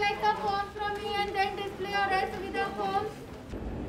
like the form from me and then display your Air Suvidha forms.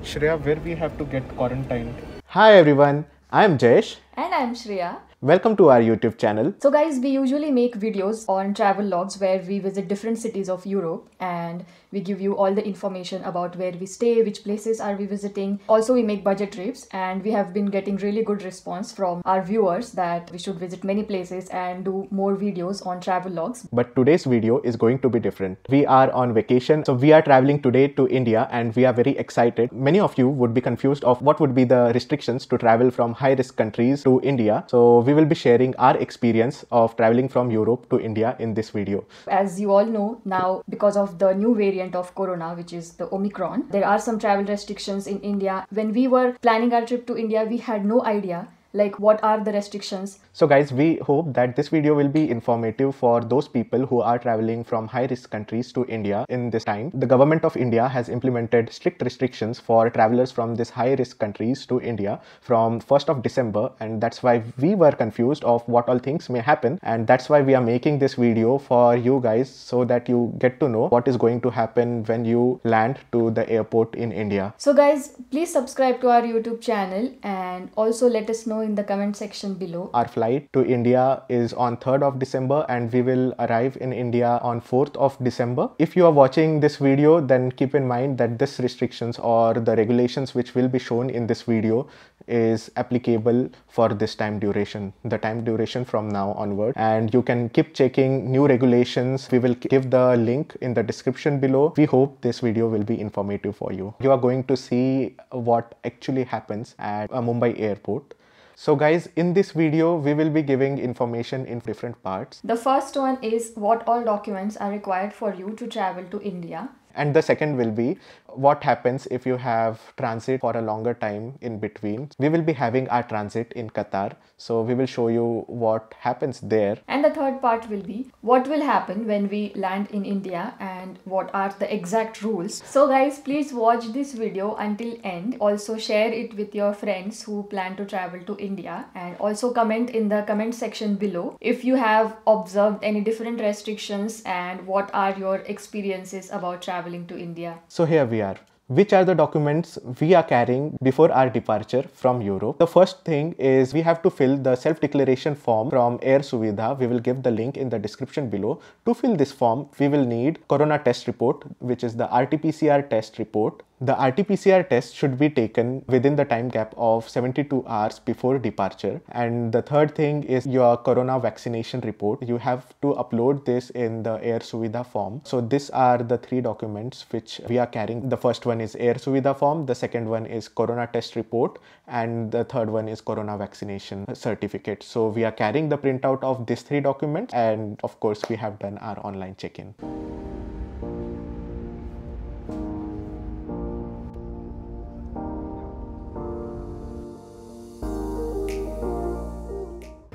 Shreya, where we have to get quarantined? Hi everyone, I am Jayesh. And I am Shreya. Welcome to our YouTube channel. So guys, we usually make videos on travel logs where we visit different cities of Europe and we give you all the information about where we stay, which places are we visiting. Also, we make budget trips and we have been getting really good response from our viewers that we should visit many places and do more videos on travel logs. But today's video is going to be different. We are on vacation, so we are traveling today to India and we are very excited. Many of you would be confused of what would be the restrictions to travel from high-risk countries to India. So we will be sharing our experience of traveling from Europe to India in this video. As you all know now, because of the new variant of corona, which is the Omicron, there are some travel restrictions in India. When we were planning our trip to India, we had no idea like what are the restrictions. So guys, we hope that this video will be informative for those people who are traveling from high-risk countries to India in this time. The Government of India has implemented strict restrictions for travelers from these high-risk countries to India from 1st of December, and that's why we were confused of what all things may happen, and that's why we are making this video for you guys so that you get to know what is going to happen when you land to the airport in India. So guys, please subscribe to our YouTube channel and also let us know in the comment section below. Our flight to India is on 3rd of December and we will arrive in India on 4th of December. If you are watching this video, then keep in mind that this restrictions or the regulations which will be shown in this video is applicable for this time duration, the time duration from now onward, and you can keep checking new regulations. We will give the link in the description below. We hope this video will be informative for you. You are going to see what actually happens at a Mumbai airport. So guys, in this video, we will be giving information in different parts. The first one is what all documents are required for you to travel to India. And the second will be what happens if you have transit for a longer time in between. We will be having our transit in Qatar, so we will show you what happens there. And the third part will be what will happen when we land in India and what are the exact rules. So guys, please watch this video until end. Also share it with your friends who plan to travel to India, and also comment in the comment section below if you have observed any different restrictions and what are your experiences about travel to India. So here we are. Which are the documents we are carrying before our departure from Europe? The first thing is we have to fill the self-declaration form from Air Suvidha. We will give the link in the description below. To fill this form, we will need corona test report, which is the RT-PCR test report. The RT-PCR test should be taken within the time gap of 72 hours before departure. And the third thing is your corona vaccination report. You have to upload this in the Air Suvidha form. So these are the three documents which we are carrying. The first one is Air Suvidha form, the second one is corona test report, and the third one is corona vaccination certificate. So we are carrying the printout of these three documents, and of course we have done our online check-in.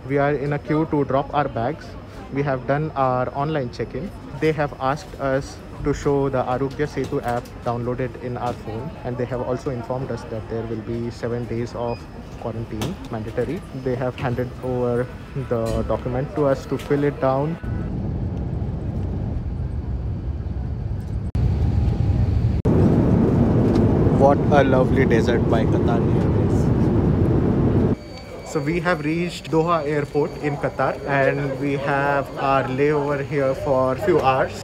We are in a queue to drop our bags. We have done our online check-in. They have asked us to show the Aarogya Setu app downloaded in our phone, and they have also informed us that there will be 7 days of quarantine mandatory. They have handed over the document to us to fill it down. What a lovely desert by Qatar Airways. So we have reached Doha airport in Qatar and we have our layover here for a few hours.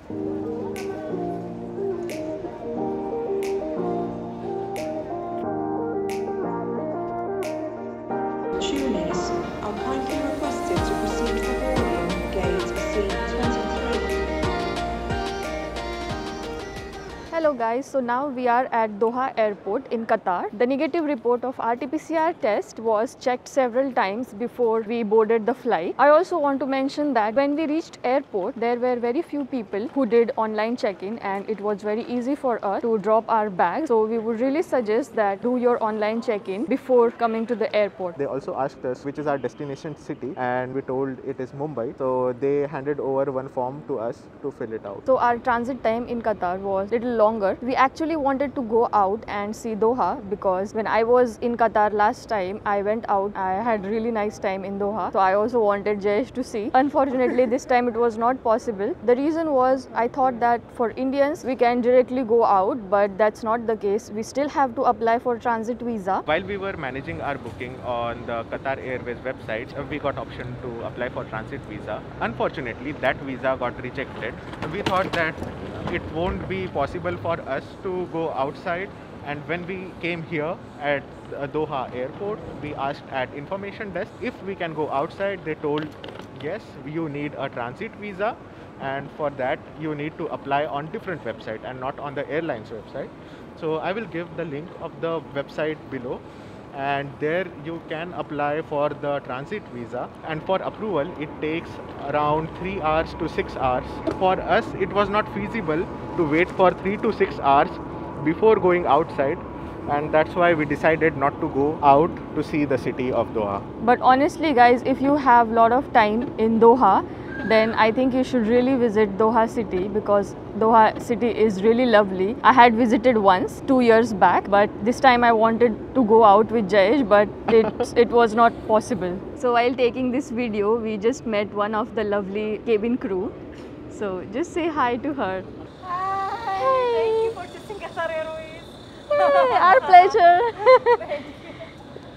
Hello guys, so now we are at Doha airport in Qatar. The negative report of RT-PCR test was checked several times before we boarded the flight. I also want to mention that when we reached airport, there were very few people who did online check-in and it was very easy for us to drop our bags. So we would really suggest that do your online check-in before coming to the airport. They also asked us which is our destination city and we told it is Mumbai. So they handed over one form to us to fill it out. So our transit time in Qatar was little longer longer. We actually wanted to go out and see Doha because when I was in Qatar last time, I went out. I had really nice time in Doha. So I also wanted Jayesh to see. Unfortunately, this time it was not possible. The reason was I thought that for Indians, we can directly go out, but that's not the case. We still have to apply for transit visa. While we were managing our booking on the Qatar Airways website, we got option to apply for transit visa. Unfortunately, that visa got rejected. We thought that it won't be possible for us to go outside, and when we came here at Doha airport, we asked at information desk if we can go outside. They told yes, you need a transit visa, and for that you need to apply on different website and not on the airline's website. So I will give the link of the website below, and there you can apply for the transit visa, and for approval it takes around 3 hours to 6 hours. For us it was not feasible to wait for 3 to 6 hours before going outside, and that's why we decided not to go out to see the city of Doha. But honestly guys, if you have a lot of time in Doha, then I think you should really visit Doha city, because Doha city is really lovely. I had visited once 2 years back, but this time I wanted to go out with Jayesh, but it was not possible. So while taking this video, we just met one of the lovely cabin crew. So just say hi to her. Hi. Hey. Thank you for choosing Qatar Airways. Hey, our pleasure. Thank you.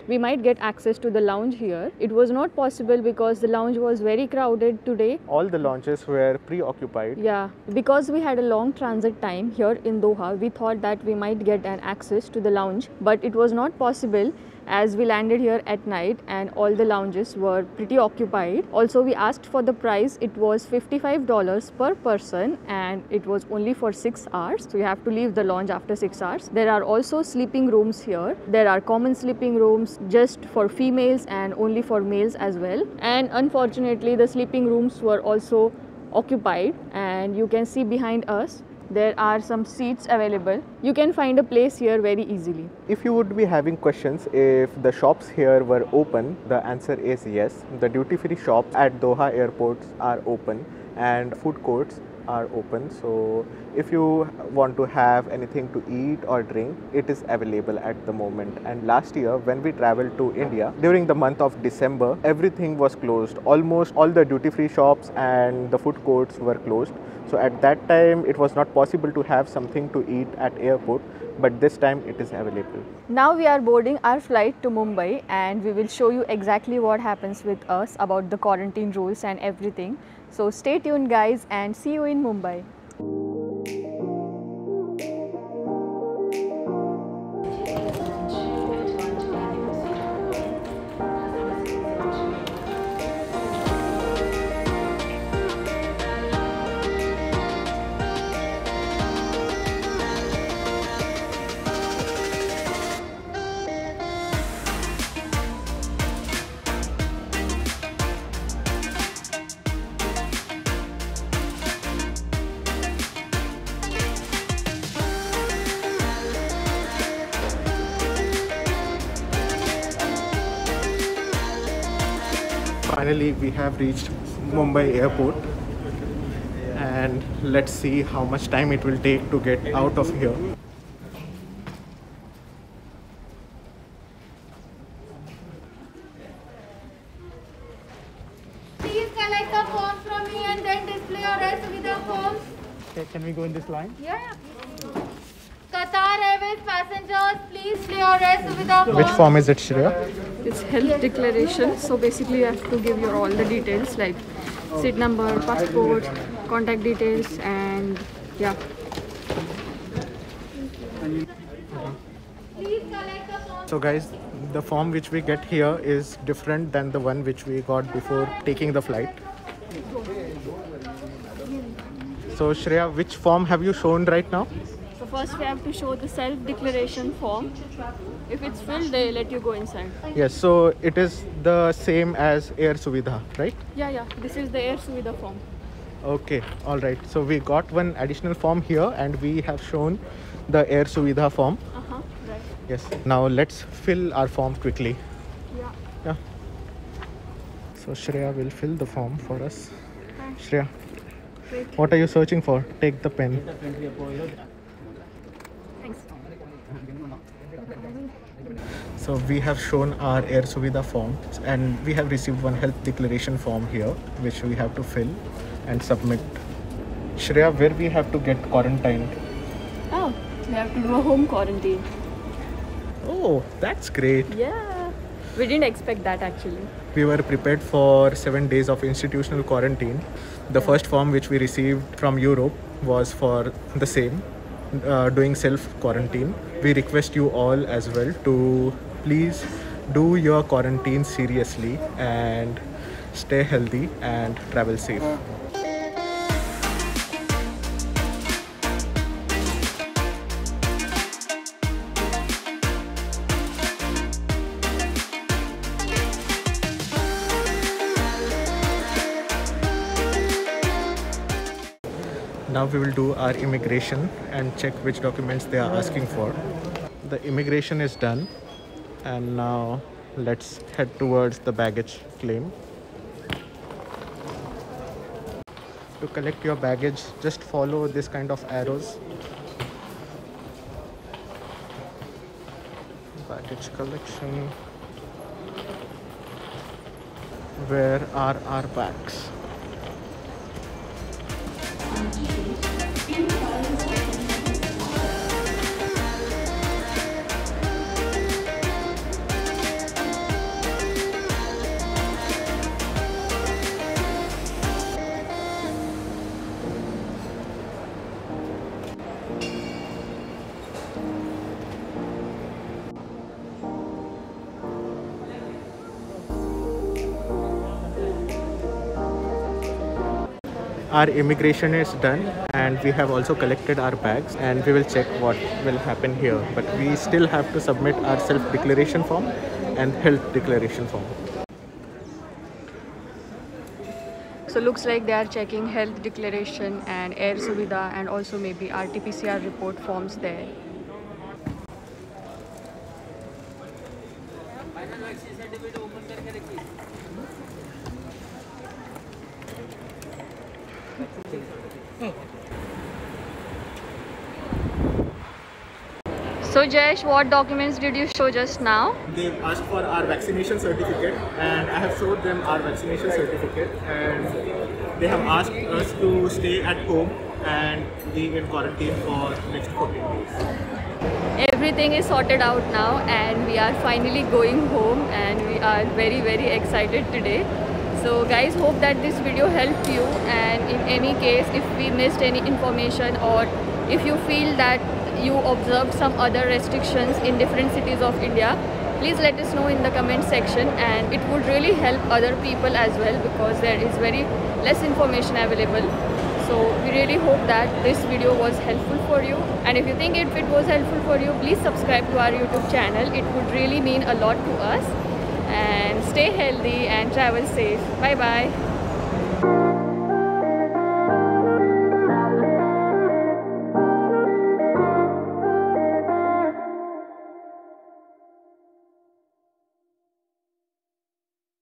We might get access to the lounge here. It was not possible because the lounge was very crowded today. All the lounges were preoccupied. Yeah, because we had a long transit time here in Doha, we thought that we might get an access to the lounge, but it was not possible as we landed here at night and all the lounges were pretty occupied. Also, we asked for the price. It was $55 per person and it was only for 6 hours. So you have to leave the lounge after 6 hours. There are also sleeping rooms here. There are common sleeping rooms just for females and only for males as well. And unfortunately, the sleeping rooms were also occupied, and you can see behind us there are some seats available. You can find a place here very easily. If you would be having questions if the shops here were open, the answer is yes. The duty-free shops at Doha airports are open and food courts are open. So if you want to have anything to eat or drink, it is available at the moment. And last year when we traveled to India during the month of December, everything was closed. Almost all the duty-free shops and the food courts were closed. So at that time it was not possible to have something to eat at airport, but this time it is available. Now we are boarding our flight to Mumbai, and we will show you exactly what happens with us about the quarantine rules and everything. So stay tuned guys, and see you in Mumbai. Finally, we have reached Mumbai airport, and let's see how much time it will take to get out of here. Please collect the form from me and then display your Air Suvidha forms. Okay, can we go in this line? Yeah. Qatar Airways passengers, please display your Air Suvidha forms. Which form is it, Shreya? It's health declaration, so basically you have to give your all the details like seat number, passport, contact details, and yeah. So guys, the form which we get here is different than the one which we got before taking the flight. So Shreya, which form have you shown right now? So first we have to show the self-declaration form. If it's filled, they let you go inside. Yes, so it is the same as Air Suvidha, right? Yeah. This is the Air Suvidha form. Okay, alright. So we got one additional form here, and we have shown the Air Suvidha form. Right. Yes. Now let's fill our form quickly. Yeah. So Shreya will fill the form for us. Shreya, what are you searching for? Take the pen. So we have shown our Air Suvidha form and we have received one health declaration form here which we have to fill and submit. Shreya, where we have to get quarantined? Oh, we have to do a home quarantine. Oh, that's great. Yeah, we didn't expect that actually. We were prepared for 7 days of institutional quarantine. The first form which we received from Europe was for the same, doing self-quarantine. We request you all as well to please do your quarantine seriously and stay healthy and travel safe. Now we will do our immigration and check which documents they are asking for. The immigration is done and now let's head towards the baggage claim. To collect your baggage, just follow this kind of arrows. Baggage collection. Where are our bags? Our immigration is done and we have also collected our bags and we will check what will happen here. But we still have to submit our self-declaration form and health declaration form. So looks like they are checking health declaration and Air Suvidha and also maybe RT-PCR report forms there. So Jayesh, what documents did you show just now? They asked for our vaccination certificate and I have showed them our vaccination certificate and they have asked us to stay at home and be in quarantine for next 14 days. Everything is sorted out now and we are finally going home and we are very, very excited today. So guys, hope that this video helped you, and in any case if we missed any information or if you feel that you observed some other restrictions in different cities of India, please let us know in the comment section, and it would really help other people as well because there is very less information available. So we really hope that this video was helpful for you, and if you think it was helpful for you, please subscribe to our YouTube channel. It would really mean a lot to us. And stay healthy and travel safe. Bye bye.